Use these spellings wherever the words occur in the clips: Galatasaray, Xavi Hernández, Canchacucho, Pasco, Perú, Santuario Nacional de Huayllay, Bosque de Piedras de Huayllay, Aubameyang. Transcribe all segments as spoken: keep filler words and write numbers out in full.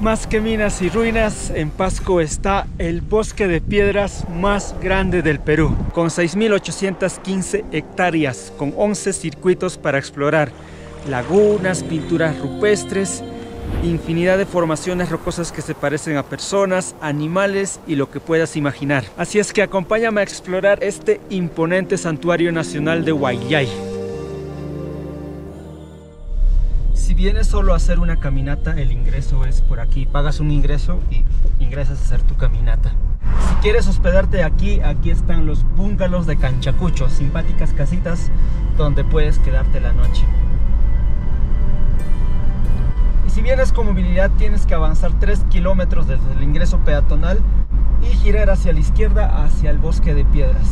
Más que minas y ruinas, en Pasco está el bosque de piedras más grande del Perú, con seis mil ochocientas quince hectáreas, con once circuitos para explorar, lagunas, pinturas rupestres, infinidad de formaciones rocosas que se parecen a personas, animales y lo que puedas imaginar. Así es que acompáñame a explorar este imponente Santuario Nacional de Huayllay. Si vienes solo a hacer una caminata, el ingreso es por aquí. Pagas un ingreso y ingresas a hacer tu caminata. Si quieres hospedarte aquí, aquí están los búngalos de Canchacucho, simpáticas casitas donde puedes quedarte la noche. Y si vienes con movilidad, tienes que avanzar tres kilómetros desde el ingreso peatonal y girar hacia la izquierda, hacia el bosque de piedras.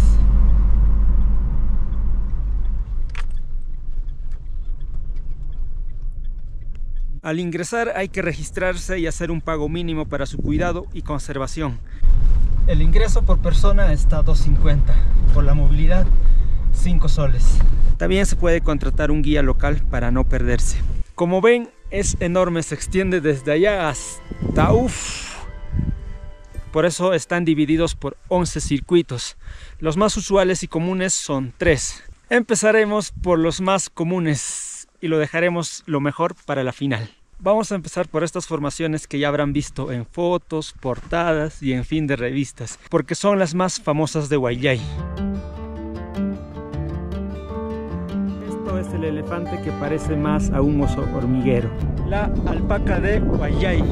Al ingresar hay que registrarse y hacer un pago mínimo para su cuidado y conservación. El ingreso por persona está a dos cincuenta, por la movilidad cinco soles. También se puede contratar un guía local para no perderse. Como ven, es enorme, se extiende desde allá hasta uff. Por eso están divididos por once circuitos. Los más usuales y comunes son tres. Empezaremos por los más comunes y lo dejaremos lo mejor para la final. Vamos a empezar por estas formaciones que ya habrán visto en fotos, portadas y en fin de revistas, porque son las más famosas de Huayllay. Esto es el elefante que parece más a un oso hormiguero. La alpaca de Huayllay.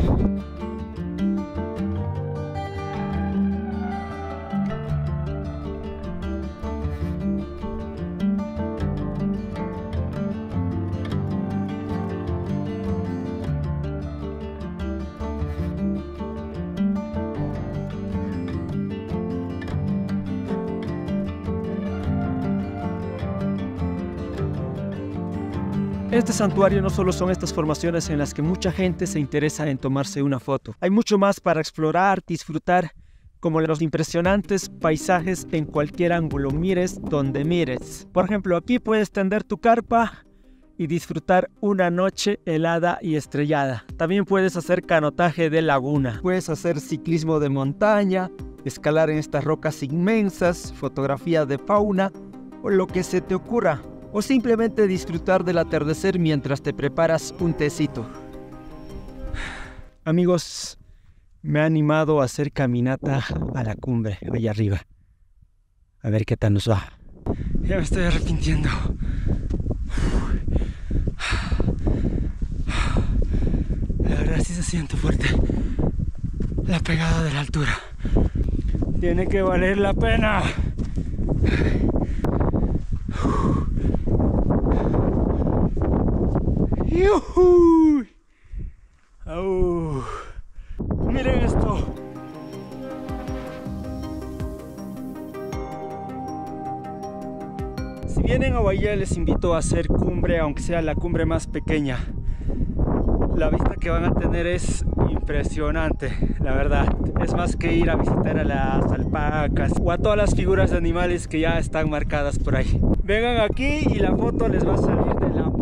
Este santuario no solo son estas formaciones en las que mucha gente se interesa en tomarse una foto. Hay mucho más para explorar, disfrutar, como los impresionantes paisajes en cualquier ángulo, mires donde mires. Por ejemplo, aquí puedes tender tu carpa y disfrutar una noche helada y estrellada. También puedes hacer canotaje de laguna. Puedes hacer ciclismo de montaña, escalar en estas rocas inmensas, fotografía de fauna o lo que se te ocurra, o simplemente disfrutar del atardecer mientras te preparas un tecito. Amigos, me ha animado a hacer caminata a la cumbre, allá arriba. A ver qué tal nos va. Ya me estoy arrepintiendo. La verdad sí se siente fuerte la pegada de la altura. Tiene que valer la pena. ¡Yuhu! ¡Oh! ¡Miren esto! Si vienen a Huayllay, les invito a hacer cumbre, aunque sea la cumbre más pequeña. La vista que van a tener es impresionante, la verdad. Es más que ir a visitar a las alpacas o a todas las figuras de animales que ya están marcadas por ahí. Vengan aquí y la foto les va a salir de la...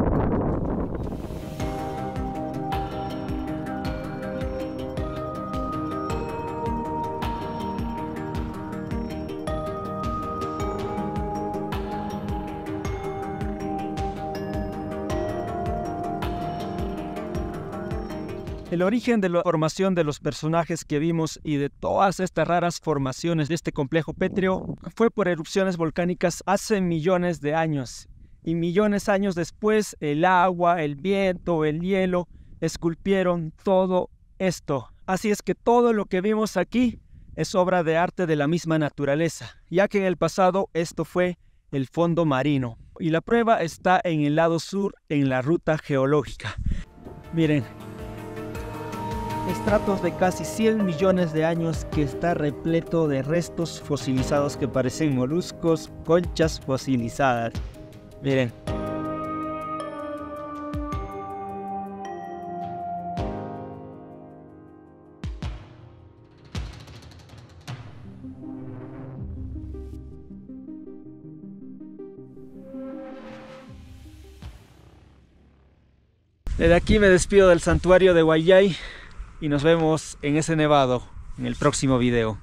El origen de la formación de los personajes que vimos y de todas estas raras formaciones de este complejo pétreo fue por erupciones volcánicas hace millones de años. Y millones de años después, el agua, el viento, el hielo esculpieron todo esto. Así es que todo lo que vimos aquí es obra de arte de la misma naturaleza, ya que en el pasado esto fue el fondo marino. Y la prueba está en el lado sur, en la ruta geológica. Miren. Estratos de casi cien millones de años que está repleto de restos fosilizados que parecen moluscos, conchas fosilizadas. Miren. Desde aquí me despido del santuario de Huayllay. y nos vemos en ese nevado en el próximo video.